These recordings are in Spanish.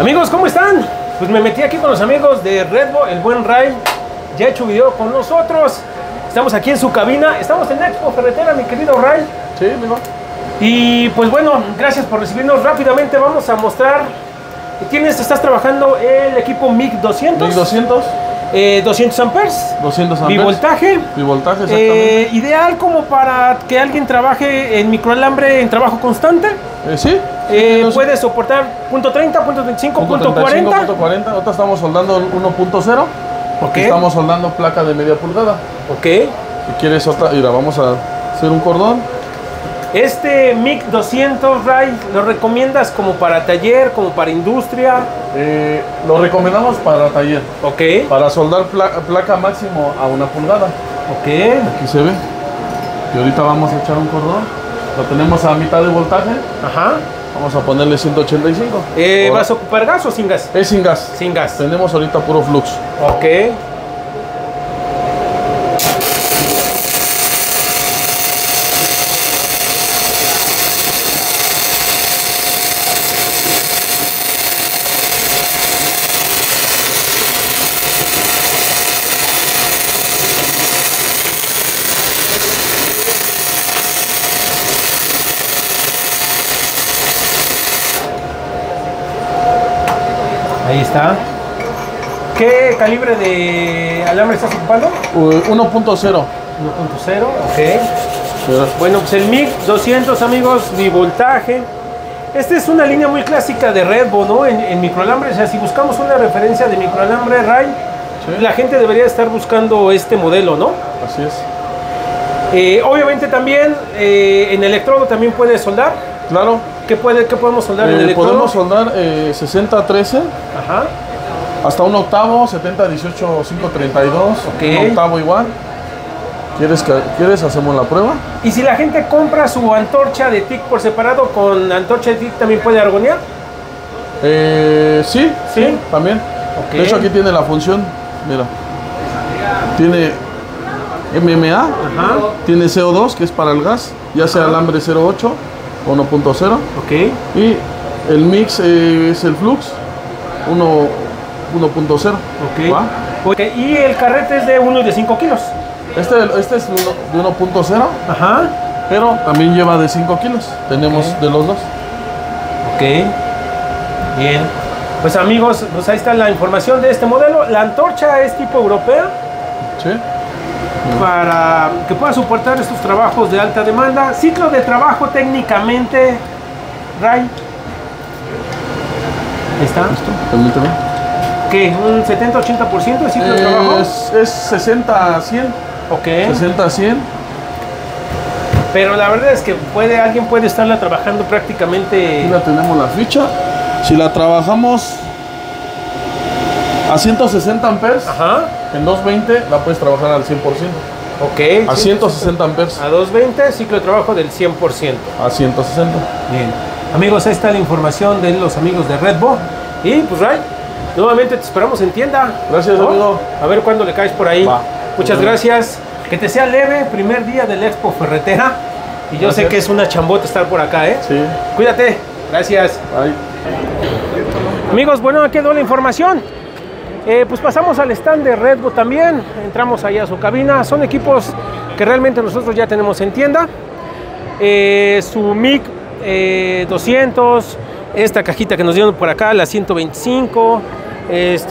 Amigos, ¿cómo están? Pues me metí aquí con los amigos de Redbo, el buen Ray. Ya ha hecho video con nosotros. Estamos aquí en su cabina. Estamos en Expo Ferretera, mi querido Ray. Sí, amigo. Y pues bueno, gracias por recibirnos. Rápidamente vamos a mostrar. Estás trabajando el equipo MIG 200. MIG 200. 200 amperes. 200 amperes. Bivoltaje. Bivoltaje, exactamente. Ideal como para que alguien trabaje en microalambre en trabajo constante. Sí. Puede soportar .30, .25, .40. Ahorita estamos soldando 1.0. Okay. Estamos soldando placa de media pulgada. Ok. Si quieres otra, mira, vamos a hacer un cordón. Este MIG 200, Ray, ¿lo recomiendas como para taller, como para industria? Lo recomendamos para taller. Ok. Para soldar placa máximo a 1 pulgada. Ok. Aquí se ve. Y ahorita vamos a echar un cordón. Lo tenemos a mitad de voltaje. Ajá. Vamos a ponerle 185. ¿Vas a ocupar gas o sin gas? Es sin gas. Sin gas. Tenemos ahorita puro flux. Ok. Ahí está. ¿Qué calibre de alambre estás ocupando? 1.0. 1.0, ok. Yeah. Bueno, pues el MIG 200, amigos, bivoltaje. Esta es una línea muy clásica de Redbo, ¿no? En microalambre. O sea, si buscamos una referencia de microalambre, Ray, sí, la gente debería estar buscando este modelo, ¿no? Así es. Obviamente también en electrodo también puede soldar. Claro. ¿Qué podemos soldar en el electrodo? Podemos soldar 60-13. Ajá. Hasta 1/8, 70-18, 532. Okay. 1/8 igual. ¿Quieres? Hacemos la prueba. ¿Y si la gente compra su antorcha de TIC por separado, con antorcha de TIC también puede argonear? Sí, sí, sí, también. Okay. De hecho, aquí tiene la función. Mira. Tiene MMA. Ajá. Tiene CO2, que es para el gas. Ya sea alambre 0.8. 1.0. Ok. Y el mix es el flux 1.0. Okay. Ok. Y el carrete es de 5 kilos. Este es de 1.0. Ajá. Pero también lleva de 5 kilos. Tenemos de los dos. Ok. Bien. Pues amigos, pues ahí está la información de este modelo. La antorcha es tipo europea. Sí. Para que pueda soportar estos trabajos de alta demanda. Ciclo de trabajo técnicamente, Ray. Ahí está. ¿Listo? Permítame. ¿Qué? ¿Un 70-80% de ciclo de trabajo? Es 60-100. Ok. 60-100. Pero la verdad es que alguien puede estarla trabajando prácticamente. Aquí la tenemos la ficha. Si la trabajamos a 160 amperes, ajá, en 220 la puedes trabajar al 100%. Ok. A 160 amperes. A 220, ciclo de trabajo del 100%. A 160. Bien. Amigos, esta es la información de los amigos de Redbo. Y pues, Ray, nuevamente te esperamos en tienda. Gracias, amigo. A ver cuándo le caes por ahí. Va. Muchas gracias. Que te sea leve, primer día del Expo Ferretera. Y yo sé que es una chambota estar por acá, ¿eh? Sí. Cuídate. Gracias. Bye. Amigos, bueno, aquí quedó la información. Pues pasamos al stand de Redbo también, entramos ahí a su cabina. Son equipos que realmente nosotros ya tenemos en tienda. Su MIG 200, esta cajita que nos dieron por acá, la 125,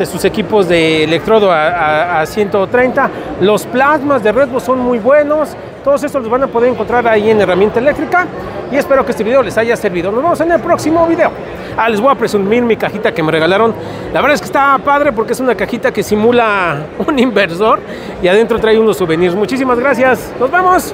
sus equipos de electrodo a 130. Los plasmas de Redbo son muy buenos, todos estos los van a poder encontrar ahí en herramienta eléctrica. Y espero que este video les haya servido. Nos vemos en el próximo video. Ah, les voy a presumir mi cajita que me regalaron. La verdad es que está padre porque es una cajita que simula un inversor y adentro trae unos souvenirs. Muchísimas gracias. Nos vemos.